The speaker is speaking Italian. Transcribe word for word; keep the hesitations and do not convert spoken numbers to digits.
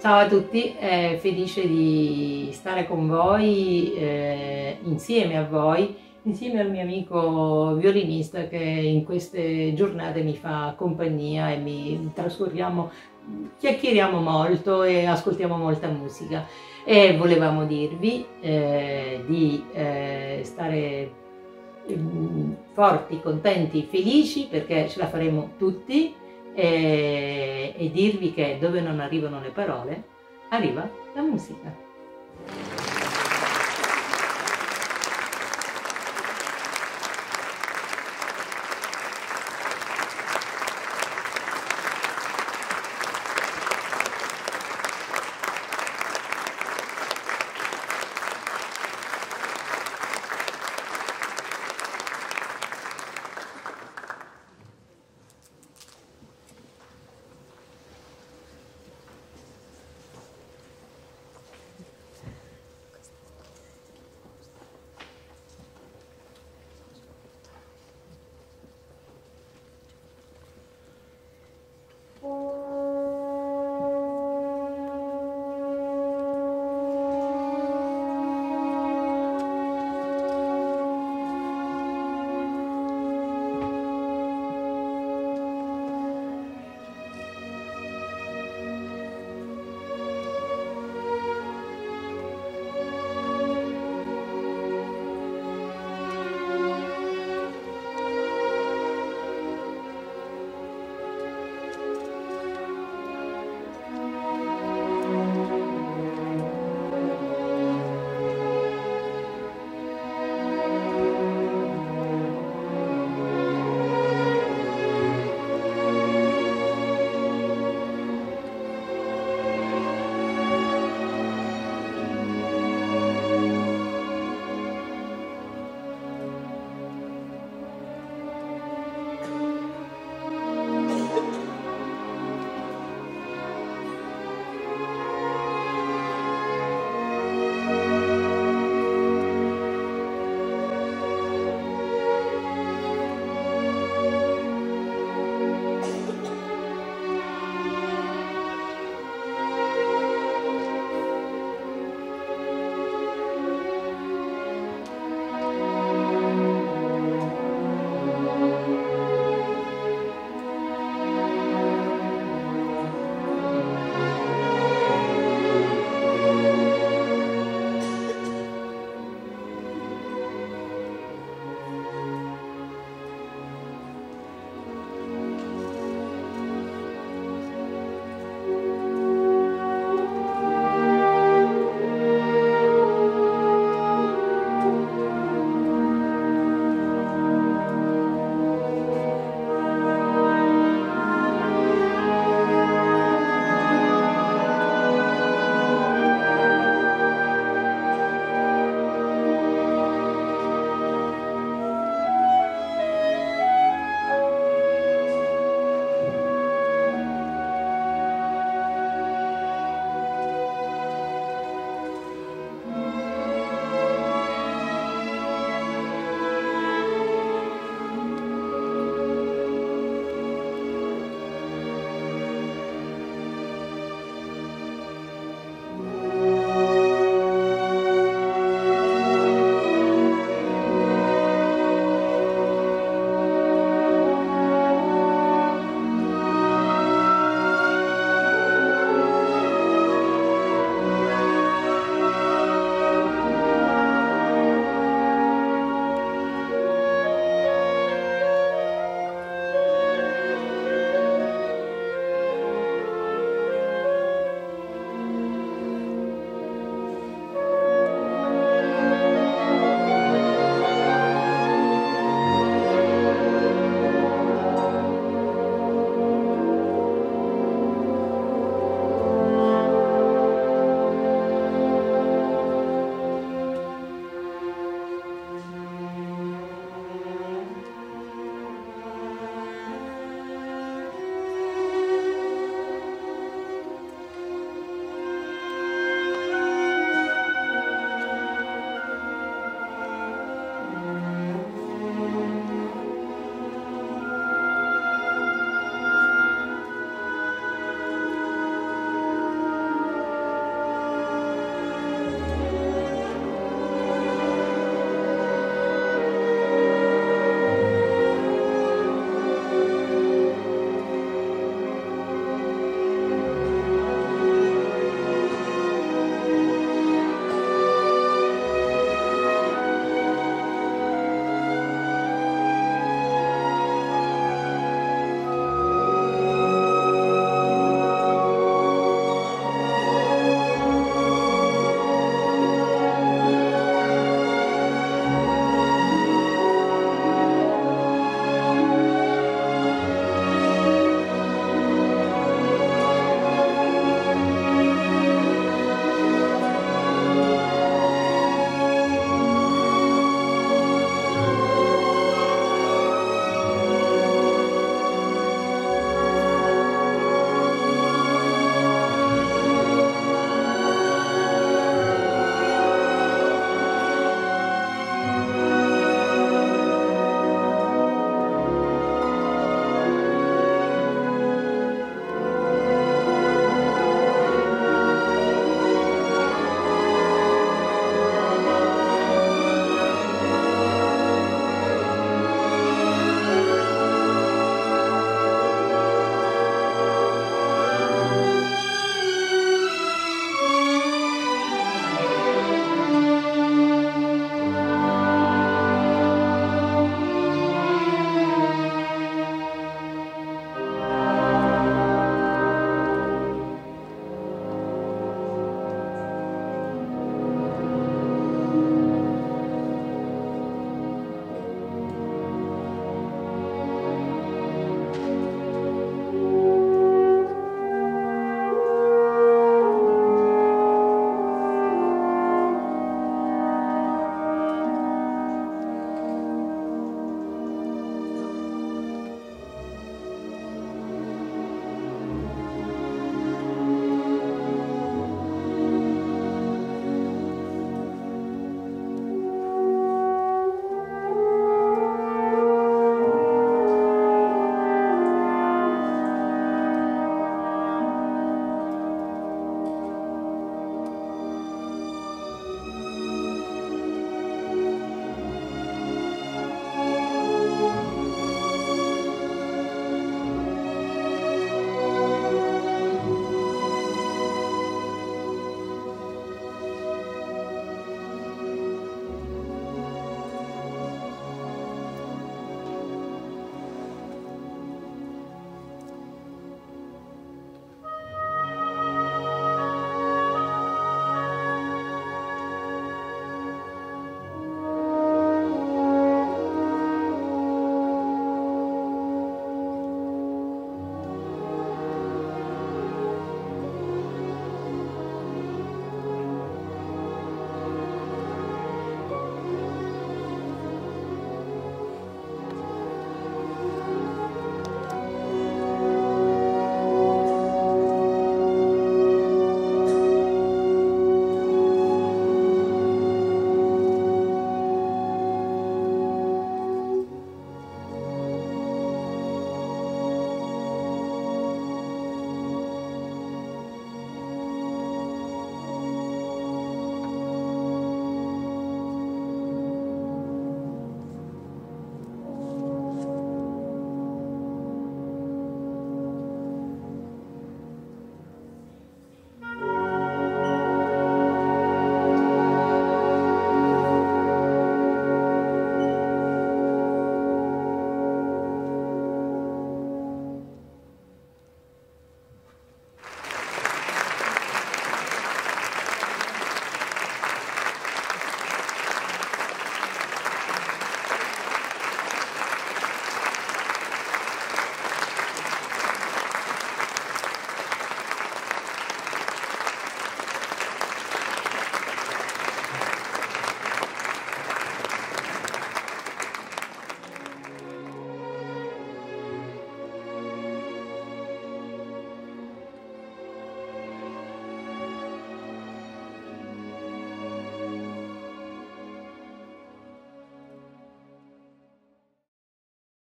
Ciao a tutti, eh, felice di stare con voi, eh, insieme a voi, insieme al mio amico violinista che in queste giornate mi fa compagnia e mi trascorriamo, chiacchieriamo molto e ascoltiamo molta musica. E volevamo dirvi eh, di eh, stare eh, forti, contenti, felici, perché ce la faremo tutti. E, e dirvi che dove non arrivano le parole, arriva la musica.